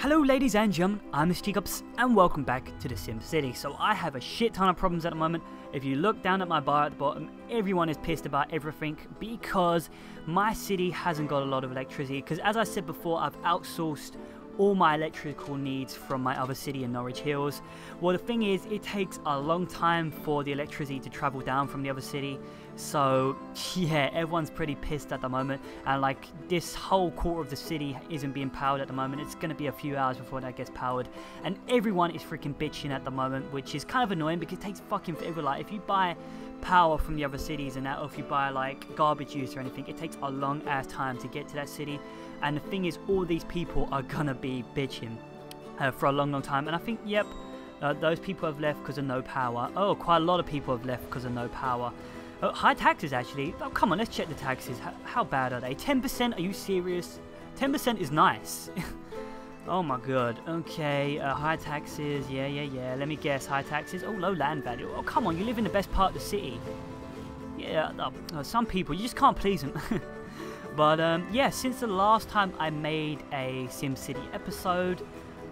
Hello ladies and gentlemen, I'm Mr Teacups and welcome back to The Sim City. So I have a shit ton of problems at the moment. If you look down at my bar at the bottom, everyone is pissed about everything because my city hasn't got a lot of electricity. Because as I said before, I've outsourced all my electrical needs from my other city in Norwich Hills. Well, the thing is, it takes a long time for the electricity to travel down from the other city. So yeah, everyone's pretty pissed at the moment. And like this whole quarter of the city isn't being powered at the moment. It's gonna be a few hours before that gets powered. And everyone is freaking bitching at the moment, which is kind of annoying because it takes fucking forever. Like if you buy power from the other cities and that, or if you buy like garbage juice or anything, it takes a long ass time to get to that city. And the thing is, all these people are gonna be bitching for a long time. And I think, yep, those people have left because of no power. Oh, quite a lot of people have left because of no power. Oh, high taxes actually. Oh, come on, let's check the taxes. How bad are they? 10%? Are you serious? 10% is nice. Oh my god. Okay, high taxes. Yeah. Let me guess. High taxes. Oh, low land value. Oh, come on. You live in the best part of the city. Yeah, some people, you just can't please them. But yeah, since the last time I made a SimCity episode,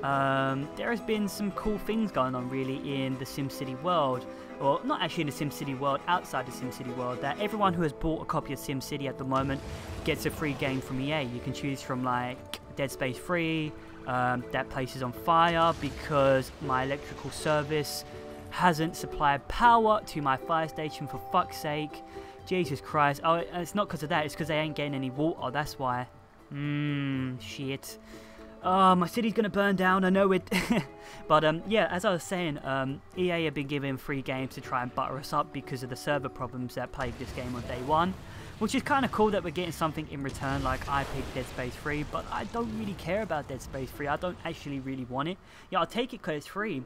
there has been some cool things going on really in the SimCity world. Well, not actually in the SimCity world, outside the SimCity world, that everyone who has bought a copy of SimCity at the moment gets a free game from EA. You can choose from like Dead Space 3, that place is on fire because my electrical service hasn't supplied power to my fire station, for fuck's sake. Jesus Christ. Oh, it's not because of that, it's because they ain't getting any water, that's why. Shit. Oh, my city's gonna burn down, I know it. But yeah, as I was saying, EA have been giving free games to try and butter us up because of the server problems that plagued this game on day one. Which is kind of cool that we're getting something in return, like I picked Dead Space 3, but I don't really care about Dead Space 3, I don't actually really want it. Yeah, I'll take it because it's free,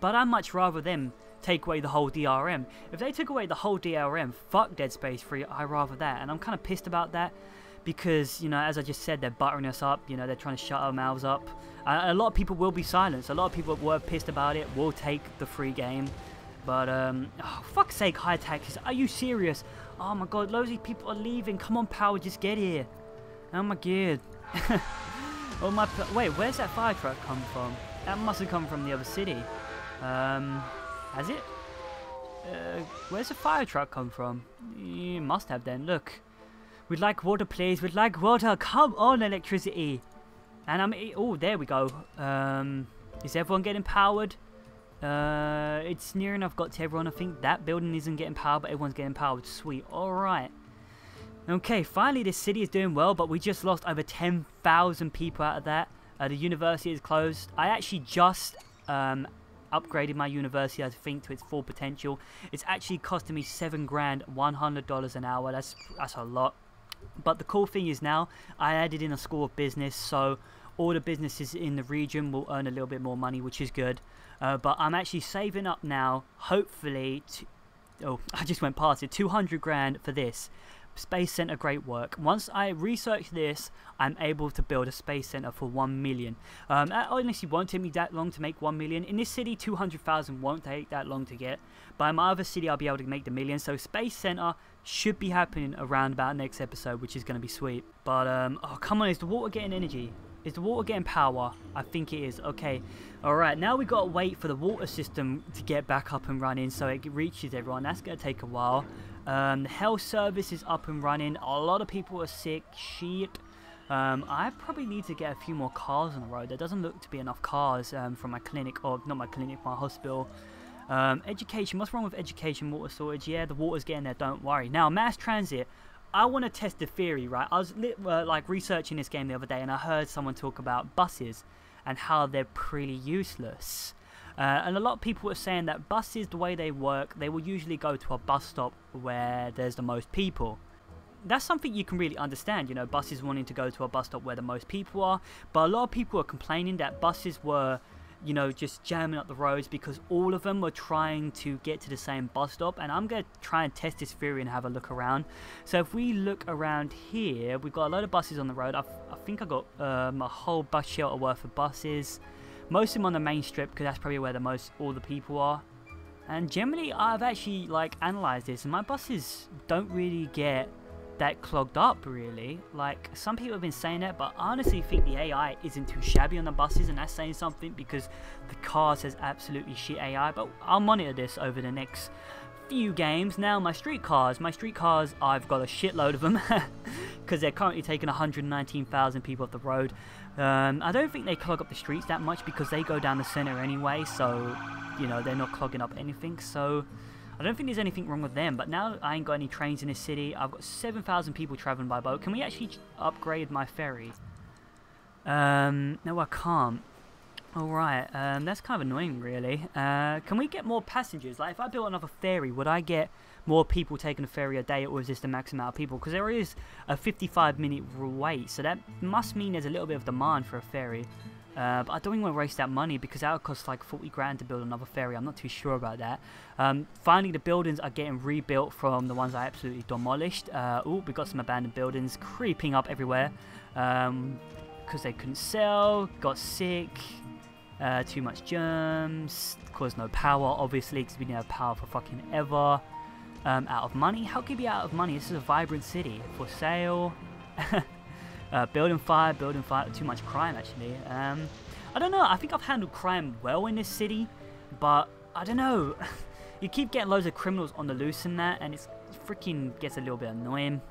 but I'd much rather them take away the whole DRM. If they took away the whole DRM, fuck Dead Space 3, I'd rather that, and I'm kind of pissed about that. Because, you know, as I just said, they're buttering us up, you know, they're trying to shut our mouths up. A lot of people will be silenced, a lot of people were pissed about it, will take the free game. But, oh, fuck's sake, high taxes, are you serious? Oh my god, loads of people are leaving, come on power, just get here. Oh my god. Oh my, wait, where's that fire truck come from? That must have come from the other city. Has it? Where's the fire truck come from? You must have then, look. We'd like water please, we'd like water, come on electricity. And I'm, oh there we go. Is everyone getting powered? It's near enough got to everyone. I think that building isn't getting powered, but everyone's getting powered. Sweet. Alright. Okay, finally this city is doing well, but we just lost over 10,000 people out of that. The university is closed. I actually just upgraded my university, I think, to its full potential. It's actually costing me $7 grand, $100 an hour. That's a lot. But the cool thing is now, I added in a school of business, so all the businesses in the region will earn a little bit more money, which is good. But I'm actually saving up now, hopefully, oh, I just went past it, 200 grand for this. Space Center, great work. Once I research this, I'm able to build a Space Center for 1 million. That honestly won't take me that long to make 1 million. In this city, 200,000 won't take that long to get. By my other city, I'll be able to make the million. So Space Center should be happening around about next episode, which is going to be sweet. But, oh, come on, is the water getting energy? Is the water getting power? I think it is. Okay. Alright, now we've got to wait for the water system to get back up and running so it reaches everyone. That's going to take a while. The health service is up and running. A lot of people are sick. Shit. I probably need to get a few more cars on the road. There doesn't look to be enough cars from my clinic. Or, not my clinic, my hospital. Education. What's wrong with education? Water storage. Yeah, the water's getting there. Don't worry. Now, mass transit. I want to test the theory, right? I was like researching this game the other day and I heard someone talk about buses and how they're pretty useless. And a lot of people were saying that buses, the way they work, they will usually go to a bus stop where there's the most people. That's something you can really understand, you know, buses wanting to go to a bus stop where the most people are. But a lot of people are complaining that buses were, you know, just jamming up the roads because all of them were trying to get to the same bus stop. And I'm going to try and test this theory and have a look around. So if we look around here, we've got a load of buses on the road. I think I've got a whole bus shelter worth of buses. Most of them on the main strip because that's probably where the most all the people are. And generally I've actually like analysed this and my buses don't really get that clogged up, really. Like, some people have been saying that, but I honestly think the AI isn't too shabby on the buses, and that's saying something because the car says absolutely shit AI. But I'll monitor this over the next few games. Now, my street cars, I've got a shitload of them because they're currently taking 119,000 people off the road. I don't think they clog up the streets that much because they go down the center anyway, so, you know, they're not clogging up anything, so I don't think there's anything wrong with them. But now I ain't got any trains in this city. I've got 7,000 people traveling by boat. Can we actually upgrade my ferry? No, I can't. Alright, that's kind of annoying, really. Can we get more passengers? Like, if I built another ferry, would I get more people taking a ferry a day, or is this the maximum amount of people? Because there is a 55-minute wait, so that must mean there's a little bit of demand for a ferry. But I don't even want to waste that money because that would cost like 40 grand to build another ferry. I'm not too sure about that. Finally, the buildings are getting rebuilt from the ones I absolutely demolished. Oh, we got some abandoned buildings creeping up everywhere because they couldn't sell, got sick, too much germs, caused no power, obviously, because we didn't have power for fucking ever. Out of money? How could it be out of money? This is a vibrant city. For sale. Building fire, too much crime actually. I don't know, I think I've handled crime well in this city, but I don't know. You keep getting loads of criminals on the loose in that, and it's freaking gets a little bit annoying.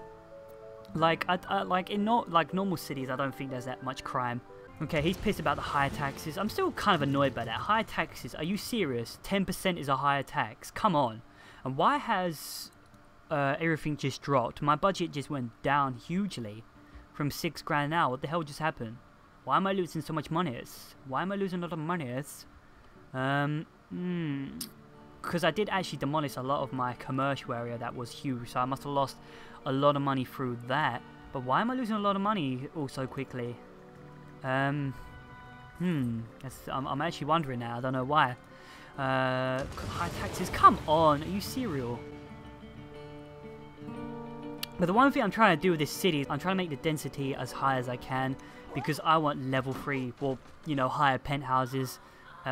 Like, like normal cities, I don't think there's that much crime. Okay, he's pissed about the higher taxes. I'm still kind of annoyed by that. Higher taxes, are you serious? 10% is a higher tax, come on. And why has everything just dropped? My budget just went down hugely. From 6 grand now, what the hell just happened? Why am I losing so much money? Why am I losing a lot of money? Because I did actually demolish a lot of my commercial area that was huge, so I must have lost a lot of money through that. But why am I losing a lot of money all so quickly? I'm actually wondering now. I don't know why. High taxes. Come on, are you serial? But the one thing I'm trying to do with this city is I'm trying to make the density as high as I can because I want level 3 or, you know, higher penthouses.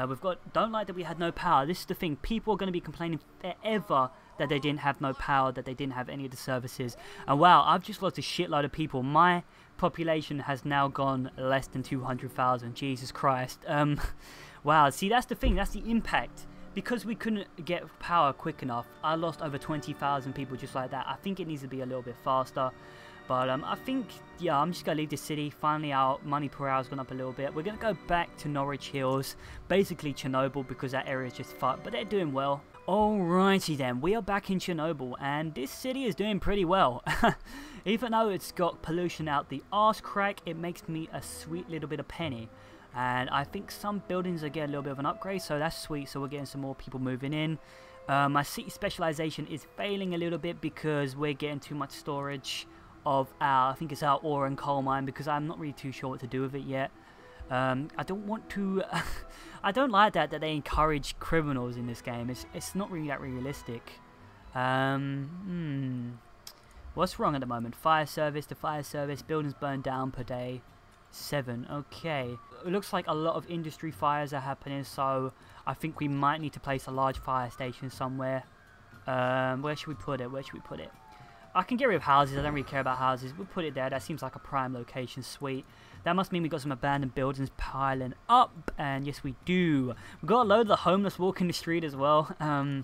We've got, don't like that we had no power. This is the thing, people are going to be complaining forever that they didn't have no power, that they didn't have any of the services. And wow, I've just lost a shitload of people. My population has now gone less than 200,000. Jesus Christ. Wow, see, that's the thing, that's the impact. Because we couldn't get power quick enough, I lost over 20,000 people just like that. I think it needs to be a little bit faster. But I think, yeah, I'm just going to leave this city. Finally, our money per hour has gone up a little bit. We're going to go back to Norwich Hills, basically Chernobyl, because that area is just fucked. But they're doing well. Alrighty then, we are back in Chernobyl, and this city is doing pretty well. Even though it's got pollution out the arse crack, it makes me a sweet little bit of penny. And I think some buildings are getting a little bit of an upgrade, so that's sweet. So we're getting some more people moving in. My city specialization is failing a little bit because we're getting too much storage of our, I think it's our ore and coal mine, because I'm not really too sure what to do with it yet. I don't want to, I don't like that they encourage criminals in this game. It's not really that realistic. What's wrong at the moment? The fire service, buildings burned down per day. 7, okay. It looks like a lot of industry fires are happening, so I think we might need to place a large fire station somewhere. Where should we put it? I can get rid of houses, I don't really care about houses. We'll put it there, that seems like a prime location, sweet. That must mean we've got some abandoned buildings piling up, and yes we do. We've got a load of the homeless walking the street as well. I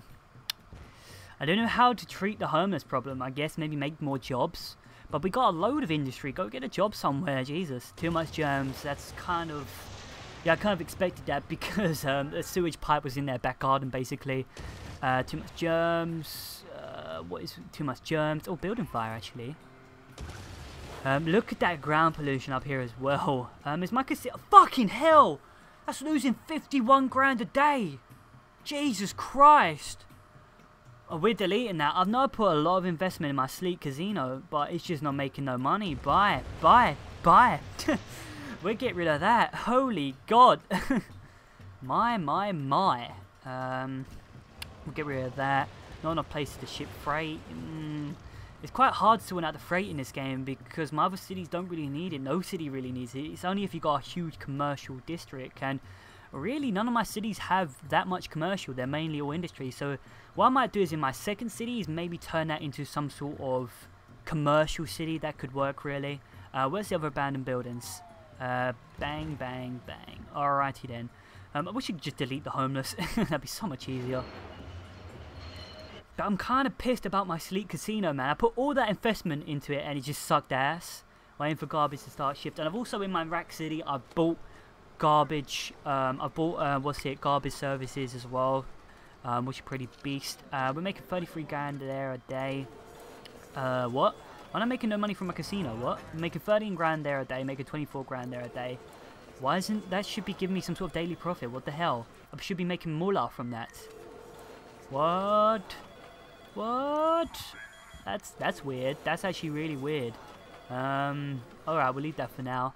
don't know how to treat the homeless problem. I guess maybe make more jobs. But we got a load of industry. Go get a job somewhere, Jesus. Too much germs. That's kind of, yeah, I kind of expected that because the sewage pipe was in their back garden, basically. Too much germs. What is too much germs? Oh, building fire, actually. Look at that ground pollution up here as well. Is my casino? Fucking hell! That's losing 51 grand a day. Jesus Christ. We're deleting that. I've now put a lot of investment in my sleek casino, but it's just not making no money. Buy. We'll get rid of that. Holy God. My. We'll get rid of that. Not enough places to ship freight. It's quite hard to win out the freight in this game because my other cities don't really need it. No city really needs it. It's only if you got a huge commercial district, and really, none of my cities have that much commercial. They're mainly all industry. So what I might do is in my second city is maybe turn that into some sort of commercial city that could work, really. Where's the other abandoned buildings? Bang, bang, bang. Alrighty then. I wish you could just delete the homeless. That'd be so much easier. But I'm kind of pissed about my Sleek Casino, man. I put all that investment into it and it just sucked ass. Waiting for garbage to start shipped. And I've also, in my Rack City, I bought garbage. I bought, garbage services as well. Which is pretty beast. We're making 33 grand there a day. What? I'm not making no money from a casino, what? I'm making 13 grand there a day, making 24 grand there a day. Why isn't... that should be giving me some sort of daily profit, what the hell? I should be making moolah from that. What? What? That's weird. That's actually really weird. Alright, we'll leave that for now.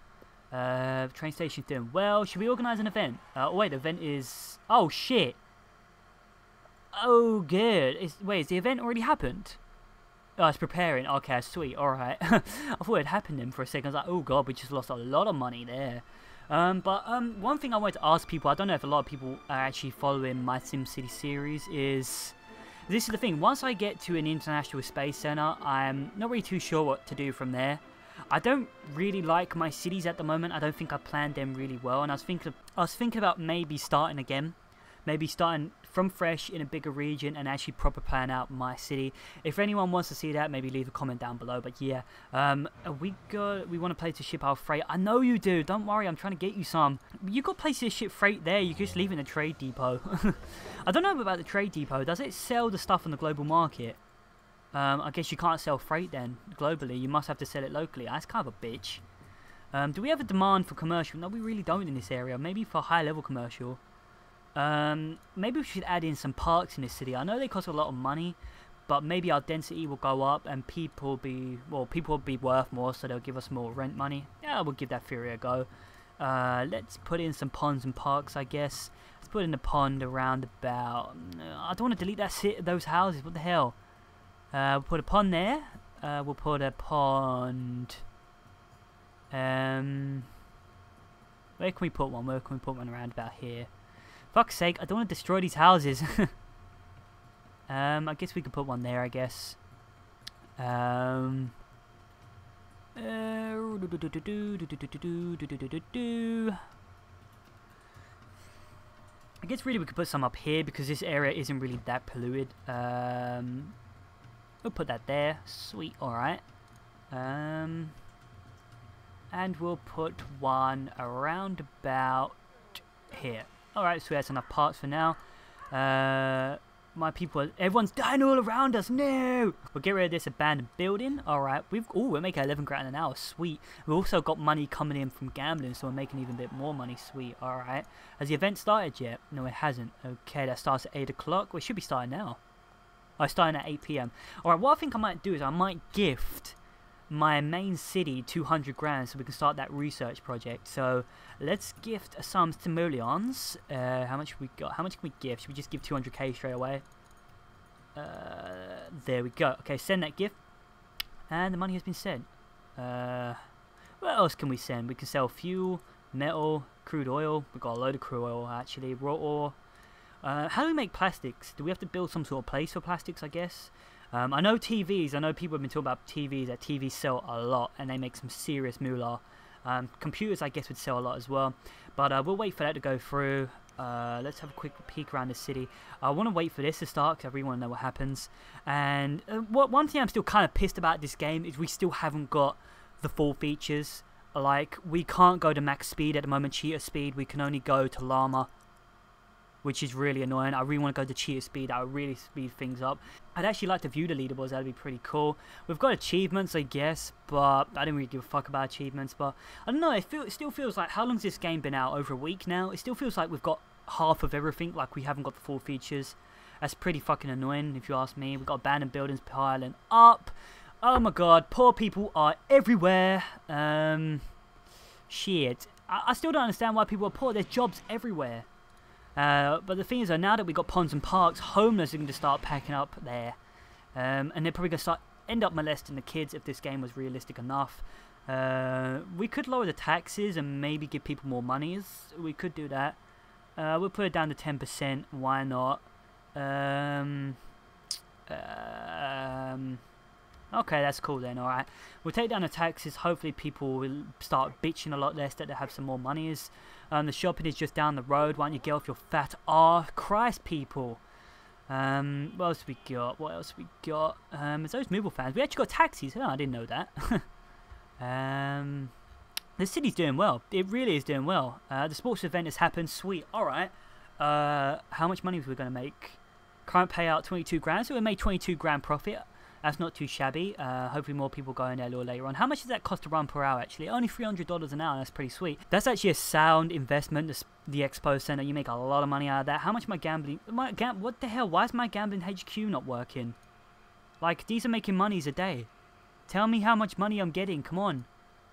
Train station's doing well. Should we organise an event? Wait, the event is... oh, shit! Oh, good. Wait, has the event already happened? Oh, it's preparing. Okay, sweet. Alright. I thought it happened then for a second. I was like, oh god, we just lost a lot of money there. But one thing I wanted to ask people, I don't know if a lot of people are actually following my SimCity series, is... this is the thing. Once I get to an international space center, I'm not really too sure what to do from there. I don't really like my cities at the moment. I don't think I planned them really well. And I was thinking about maybe starting again. Maybe starting from fresh in a bigger region and actually proper plan out my city. If anyone wants to see that, maybe leave a comment down below. But yeah, we want to place a ship our freight. I know you do. Don't worry, I'm trying to get you some. You got places to ship freight there. You just leave it in a trade depot. I don't know about the trade depot. Does it sell the stuff on the global market? I guess you can't sell freight then globally. You must have to sell it locally. That's kind of a bitch. Do we have a demand for commercial? No, we really don't in this area. Maybe for high-level commercial. Maybe we should add in some parks in this city. I know they cost a lot of money, but maybe our density will go up and people will be worth more, so they'll give us more rent money. Yeah, we'll give that theory a go. Let's put in some ponds and parks, I guess. Let's put in a pond around about... I don't want to delete those houses, what the hell? We'll put a pond there. We'll put a pond... where can we put one? Where can we put one around about here? Fuck's sake, I don't want to destroy these houses. I guess we could put one there, I guess. I guess really we could put some up here because this area isn't really that polluted. We'll put that there. Sweet, alright. And we'll put one around about here. Alright, so that's enough parts for now. My people, everyone's dying all around us, no! We'll get rid of this abandoned building, alright. We're making 11 grand an hour, sweet. We've also got money coming in from gambling, so we're making even a bit more money, sweet, alright. Has the event started yet? No, it hasn't. Okay, that starts at 8 o'clock. Well, it should be starting now. Oh, it's starting at 8 PM. Alright, what I think I might do is I might gift my main city 200 grand so we can start that research project. So let's gift some simoleons. How much we got? How much can we give? Should we just give 200k straight away? There we go. Okay, send that gift and the money has been sent. What else can we send? We can sell fuel, metal, crude oil. We've got a load of crude oil actually, raw ore. How do we make plastics? Do we have to build some sort of place for plastics, I guess? I know TVs, I know people have been talking about TVs, that TVs sell a lot and they make some serious moolah. Computers I guess would sell a lot as well, but we'll wait for that to go through. Let's have a quick peek around the city. I want to wait for this to start because I really want to know what happens. And one thing I'm still kind of pissed about this game is we still haven't got the full features. Like, we can't go to max speed at the moment, cheetah speed, we can only go to llama, which is really annoying. I really want to go to cheetah speed. That would really speed things up. I'd actually like to view the leaderboards. That would be pretty cool. We've got achievements, I guess, but I didn't really give a fuck about achievements. But I don't know. It still feels like... how long's this game been out? Over a week now? It still feels like we've got half of everything. Like, we haven't got the full features. That's pretty fucking annoying, if you ask me. We've got abandoned buildings piling up. Oh my god. Poor people are everywhere. Shit. I still don't understand why people are poor. There's jobs everywhere. But the thing is, though, now that we've got ponds and parks, homeless are going to start packing up there. And they're probably going to end up molesting the kids if this game was realistic enough. We could lower the taxes and maybe give people more monies. We could do that. We'll put it down to 10%. Why not? Okay, that's cool then, alright. We'll take down the taxes, hopefully people will start bitching a lot less that they have some more money. The shopping is just down the road, why don't you get off your fat ass, Christ people. What else we got? It's those movable fans. We actually got taxis. No, I didn't know that. The city's doing well. It really is doing well. The sports event has happened. Sweet. Alright. How much money was we going to make? Current payout 22 grand. So we made 22 grand profit. That's not too shabby. Hopefully more people go in there a little later on. How much does that cost to run per hour actually? Only $300 an hour. That's pretty sweet. That's actually a sound investment. The Expo Center. You make a lot of money out of that. How much my gambling... what the hell? Why is my gambling HQ not working? Like, these are making monies a day. Tell me how much money I'm getting. Come on.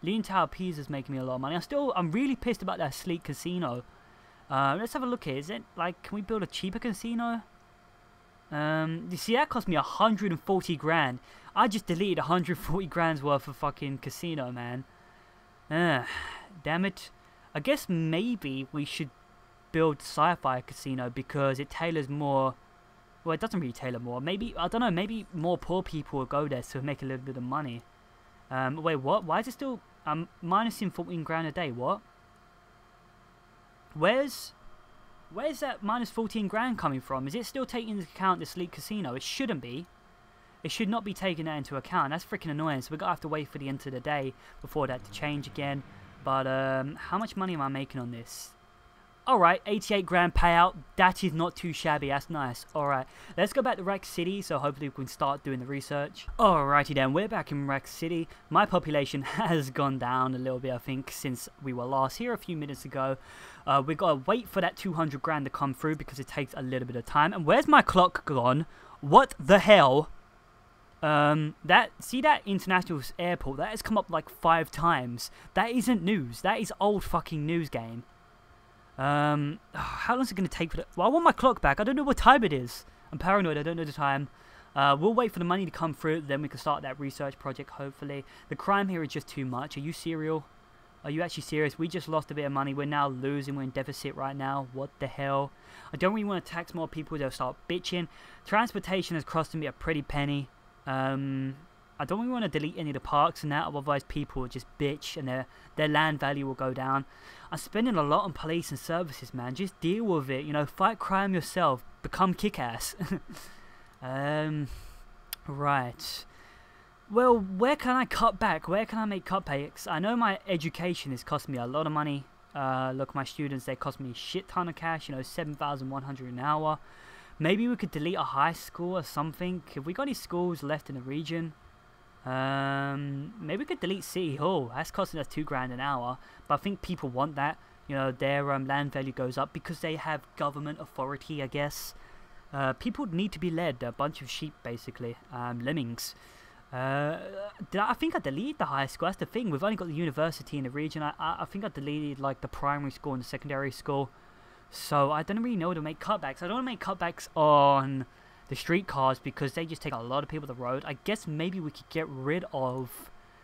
Lean Tower Pisa's making me a lot of money. I'm really pissed about that sleek casino. Let's have a look here. Is it like, can we build a cheaper casino? You see, that cost me 140 grand. I just deleted 140 grand's worth of fucking casino, man. Damn it. I guess maybe we should build sci-fi casino because it tailors more. Well, it doesn't really tailor more. Maybe, I don't know, maybe more poor people will go there to make a little bit of money. Wait, what? Why is it still... I'm minusing 14 grand a day, what? Where's that minus 14 grand coming from? Is it still taking into account the sleek casino? It shouldn't be. It should not be taking that into account. That's freaking annoying. So we're going to have to wait for the end of the day before that to change again. But how much money am I making on this? Alright, 88 grand payout. That is not too shabby. That's nice. Alright, let's go back to Rack City, so hopefully we can start doing the research. Alrighty then, we're back in Rack City. My population has gone down a little bit, I think, since we were last here a few minutes ago. We've got to wait for that 200 grand to come through because it takes a little bit of time. And where's my clock gone? What the hell? See that international airport? That has come up like 5 times. That isn't news. That is old fucking news game. How long is it going to take for the... Well, I want my clock back. I don't know what time it is. I'm paranoid. I don't know the time. We'll wait for the money to come through. Then we can start that research project, hopefully. The crime here is just too much. Are you serial? Are you actually serious? We just lost a bit of money. We're now losing. We're in deficit right now. What the hell? I don't really want to tax more people. They'll start bitching. Transportation has costing me a pretty penny. I don't really want to delete any of the parks and that, otherwise people will just bitch and their land value will go down. I'm spending a lot on police and services, man. Just deal with it, you know, fight crime yourself. Become kick-ass. Right. Well, where can I cut back? Where can I make cutbacks? I know my education has cost me a lot of money. Look, my students, they cost me a shit ton of cash, you know, 7,100 an hour. Maybe we could delete a high school or something. Have we got any schools left in the region? Maybe we could delete City Hall. That's costing us 2 grand an hour, but I think people want that. You know, their land value goes up because they have government authority, I guess. People need to be led. They're a bunch of sheep, basically. Lemmings. I think I deleted the high school. That's the thing. We've only got the university in the region. I think I deleted like the primary school and the secondary school. So I don't really know how to make cutbacks. I don't want to make cutbacks on the streetcars because they just take a lot of people to the road. I guess maybe we could get rid of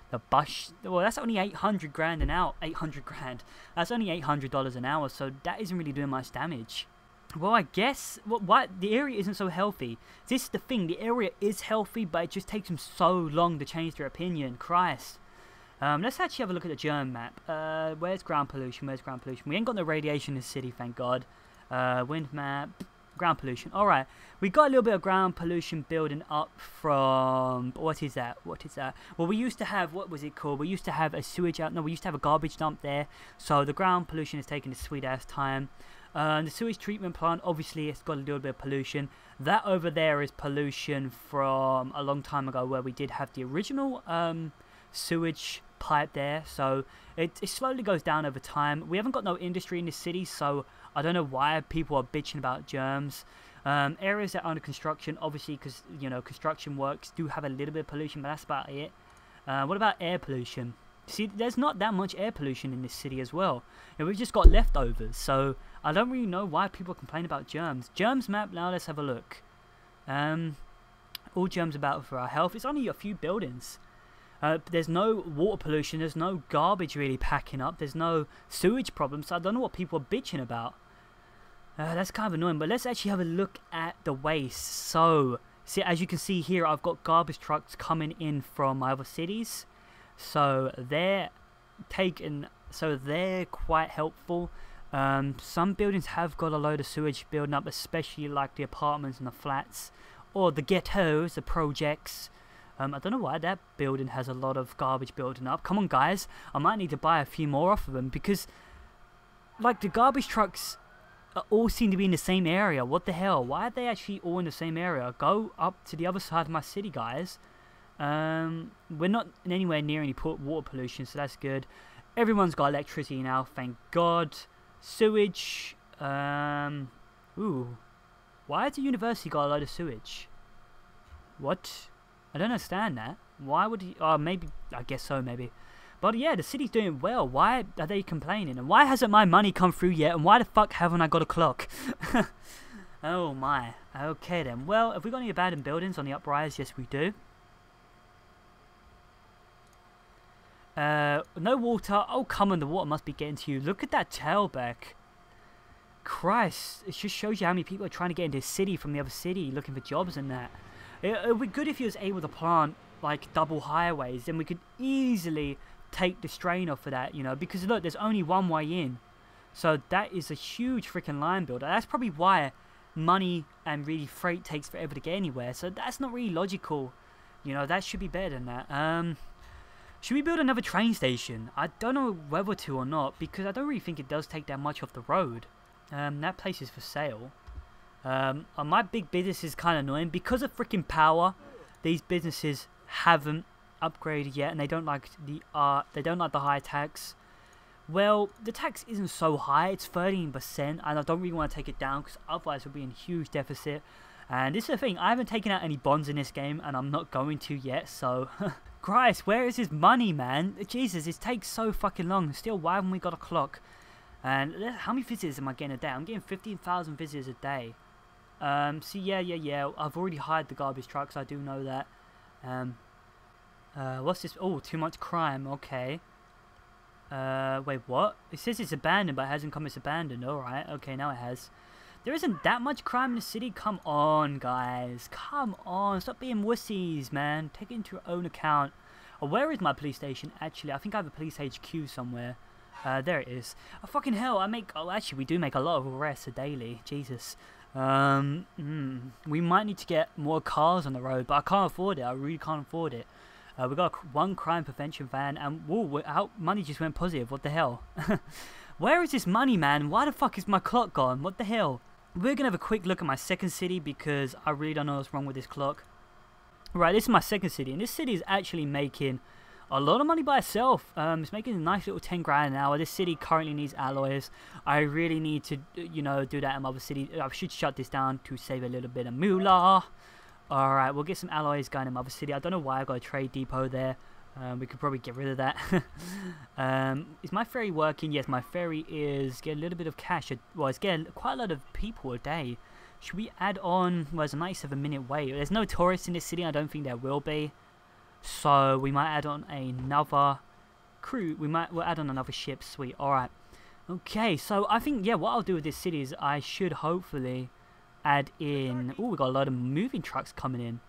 the bus. Well, that's only 800 grand an hour. 800 grand. That's only $800 an hour, so that isn't really doing much damage. Well, I guess what the area isn't so healthy. This is the thing. The area is healthy, but it just takes them so long to change their opinion. Christ. Let's actually have a look at the German map. Where's ground pollution? Where's ground pollution? We ain't got no radiation in the city, thank God. Wind map. Ground pollution. Alright, we got a little bit of ground pollution building up from... What is that? What is that? Well, we used to have... What was it called? We used to have a sewage... No, we used to have a garbage dump there. So the ground pollution is taking a sweet-ass time. The sewage treatment plant, obviously, it's got a little bit of pollution. That over there is pollution from a long time ago where we did have the original sewage pipe there. So it slowly goes down over time. We haven't got no industry in this city, so... I don't know why people are bitching about germs. Areas that are under construction, obviously, because, you know, construction works do have a little bit of pollution, but that's about it. What about air pollution? See, there's not that much air pollution in this city as well. And we've just got leftovers, so I don't really know why people complain about germs. Germs map, now let's have a look. All germs about for our health. It's only a few buildings. There's no water pollution, there's no garbage really packing up, there's no sewage problems, so I don't know what people are bitching about. That's kind of annoying, but let's actually have a look at the waste. So, See, as you can see here, I've got garbage trucks coming in from my other cities, so they're taking, so they're quite helpful. Some buildings have got a load of sewage building up, especially like the apartments and the flats, or the ghettos, the projects. I don't know why that building has a lot of garbage building up. Come on, guys, I might need to buy a few more off of them, because like the garbage trucks all seem to be in the same area. What the hell? Why are they actually all in the same area? Go up to the other side of my city, guys. We're not anywhere near any water pollution, so that's good. Everyone's got electricity now, thank God. Sewage. Ooh. Why has the university got a load of sewage? What? I don't understand that. Why would he... Oh, maybe... I guess so, maybe. But yeah, the city's doing well. Why are they complaining? And why hasn't my money come through yet? And why the fuck haven't I got a clock? Oh my. Okay then. Well, have we got any abandoned buildings on the uprise? Yes, we do. No water. Oh, come on. The water must be getting to you. Look at that tailback. Christ. It just shows you how many people are trying to get into the city from the other city looking for jobs and that. It would be good if he was able to plant, like, double highways. Then we could easily take the strain off of that, you know. Because, look, there's only one way in. So that is a huge freaking line builder. That's probably why money and really freight takes forever to get anywhere. So that's not really logical. You know, that should be better than that. Should we build another train station? I don't know whether to or not, because I don't really think it does take that much off the road. That place is for sale. My big business is kind of annoying. Because of freaking power, these businesses haven't upgraded yet, and they don't like the high tax. Well, the tax isn't so high. It's 13%, and I don't really want to take it down, because otherwise we'll be in huge deficit. And this is the thing, I haven't taken out any bonds in this game, and I'm not going to yet, so... Christ, where is his money, man? Jesus, it takes so fucking long. Still, why haven't we got a clock? And how many visitors am I getting a day? I'm getting 15,000 visitors a day. So yeah. I've already hired the garbage trucks, I do know that. What's this? Oh, too much crime, okay. Wait, what? It says it's abandoned, but it hasn't come as abandoned. Alright, okay, now it has. There isn't that much crime in the city. Come on, guys. Come on. Stop being wussies, man. Take it into your own account. Oh, where is my police station? Actually, I think I have a police HQ somewhere. There it is. Oh, fucking hell. I make... Oh, actually, we do make a lot of arrests daily. Jesus. We might need to get more cars on the road, but I can't afford it. I really can't afford it. We got one crime prevention van, and... Whoa, our money just went positive. What the hell? Where is this money, man? Why the fuck is my clock gone? What the hell? We're going to have a quick look at my second city, because I really don't know what's wrong with this clock. Right, this is my second city, and this city is actually making a lot of money by itself. It's making a nice little 10 grand an hour. This city currently needs alloys. I really need to, you know, do that in my other city. I should shut this down to save a little bit of moolah. Alright, we'll get some alloys going in my other city. I don't know why I got a trade depot there. We could probably get rid of that. Is my ferry working? Yes, my ferry is getting a little bit of cash. Well, it's getting quite a lot of people a day. Should we add on... Well, it's a 97-minute wait. There's no tourists in this city. I don't think there will be. So, we might add on another crew. We'll add on another ship. Sweet. Alright. Okay, so I think, yeah, what I'll do with this city is I should hopefully add in... Ooh, we got a lot of moving trucks coming in.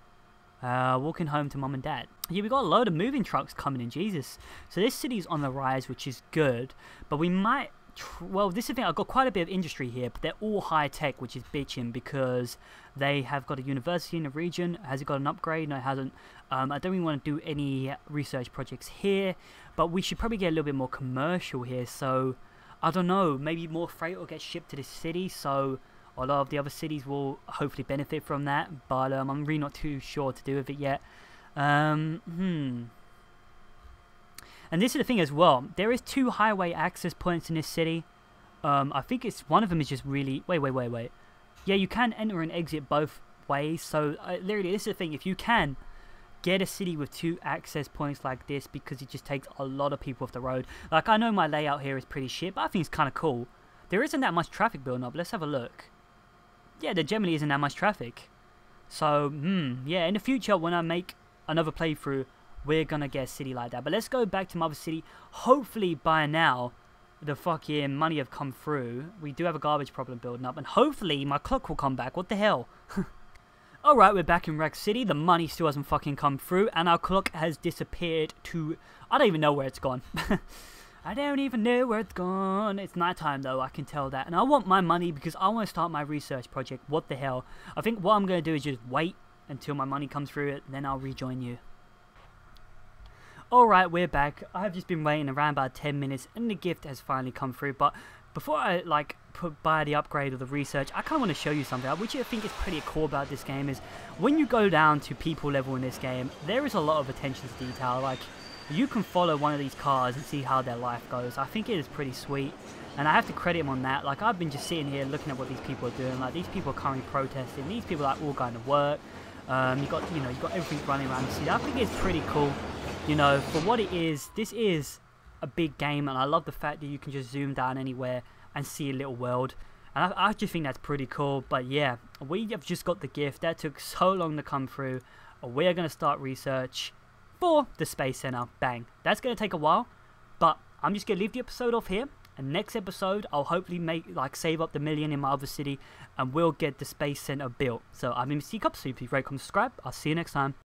Walking home to mum and dad. Yeah, we got a load of moving trucks coming in, Jesus. So this city's on the rise, which is good. But we might... Well, this is the thing, I've got quite a bit of industry here, but they're all high-tech, which is bitching, because they have got a university in the region. Has it got an upgrade? No, it hasn't. I don't really want to do any research projects here, but we should probably get a little bit more commercial here. So, I don't know, maybe more freight will get shipped to this city, so... A lot of the other cities will hopefully benefit from that, but I'm really not too sure to do with it yet. And this is the thing as well. There is 2 highway access points in this city. I think it's one of them is just really... Wait. Yeah, you can enter and exit both ways. So, literally, this is the thing. If you can get a city with 2 access points like this, because it just takes a lot of people off the road. Like, I know my layout here is pretty shit, but I think it's kind of cool. There isn't that much traffic building up. Let's have a look. Yeah, there generally isn't that much traffic. So, yeah, in the future, when I make another playthrough, we're gonna get a city like that. But let's go back to my other city. Hopefully, by now, the fucking money have come through. We do have a garbage problem building up, and hopefully, my clock will come back. What the hell? Alright, we're back in Rec City. The money still hasn't fucking come through, and our clock has disappeared to... I don't even know where it's gone. I don't even know where it's gone. It's night time though, I can tell that. And I want my money because I want to start my research project. What the hell? I think what I'm going to do is just wait until my money comes through it, and then I'll rejoin you. Alright, we're back. I've just been waiting around about 10 minutes, and the gift has finally come through. But before I, buy the upgrade or the research, I kind of want to show you something, which I think is pretty cool about this game, is when you go down to people level in this game, there is a lot of attention to detail. Like, you can follow one of these cars and see how their life goes. I think it is pretty sweet, and I have to credit them on that. Like, I've been just sitting here looking at what these people are doing. Like, these people are currently protesting. These people are, like, all going to work. You've got everything running around the city. I think it's pretty cool, you know, for what it is. This is a big game, and I love the fact that you can just zoom down anywhere and see a little world, and I just think that's pretty cool. But yeah, we have just got the gift that took so long to come through. We are going to start research for the Space Center. Bang. That's going to take a while, but I'm just going to leave the episode off here, and next episode I'll hopefully save up the million in my other city, and we'll get the Space Center built. So I'm Mr Teacups, so please rate, comment, subscribe. I'll see you next time.